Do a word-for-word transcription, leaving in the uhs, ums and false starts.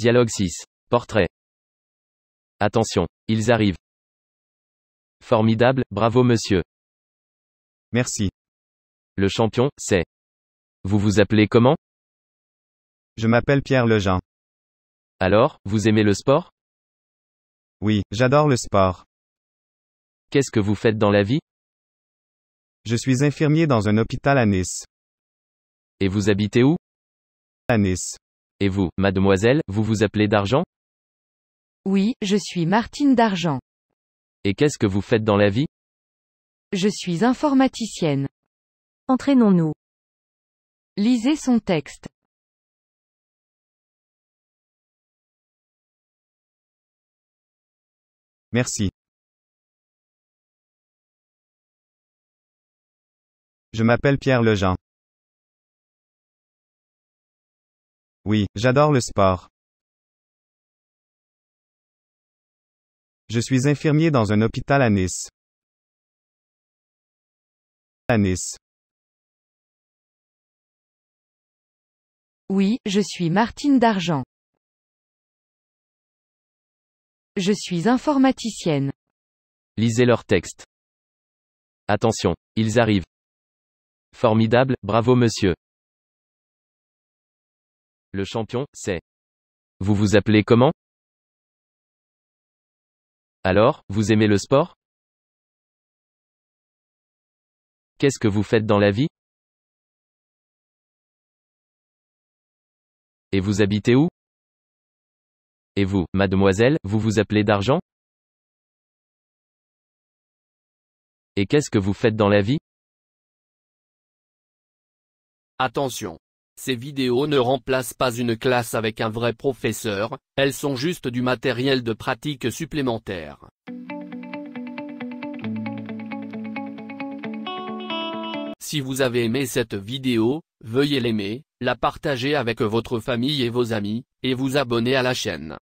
Dialogue six. Portrait. Attention, ils arrivent. Formidable, bravo monsieur. Merci. Le champion, c'est. Vous vous appelez comment? Je m'appelle Pierre Lejean. Alors, vous aimez le sport? Oui, j'adore le sport. Qu'est-ce que vous faites dans la vie? Je suis infirmier dans un hôpital à Nice. Et vous habitez où? À Nice. Et vous, mademoiselle, vous vous appelez Dargent? Oui, je suis Martine Dargent. Et qu'est-ce que vous faites dans la vie? Je suis informaticienne. Entraînons-nous. Lisez son texte. Merci. Je m'appelle Pierre Lejean. Oui, j'adore le sport. Je suis infirmier dans un hôpital à Nice. À Nice. Oui, je suis Martine Dargent. Je suis informaticienne. Lisez leur texte. Attention, ils arrivent. Formidable, bravo monsieur. Le champion, c'est. Vous vous appelez comment? Alors, vous aimez le sport? Qu'est-ce que vous faites dans la vie? Et vous habitez où? Et vous, mademoiselle, vous vous appelez Dargent? Et qu'est-ce que vous faites dans la vie? Attention! Ces vidéos ne remplacent pas une classe avec un vrai professeur, elles sont juste du matériel de pratique supplémentaire. Si vous avez aimé cette vidéo, veuillez l'aimer, la partager avec votre famille et vos amis, et vous abonner à la chaîne.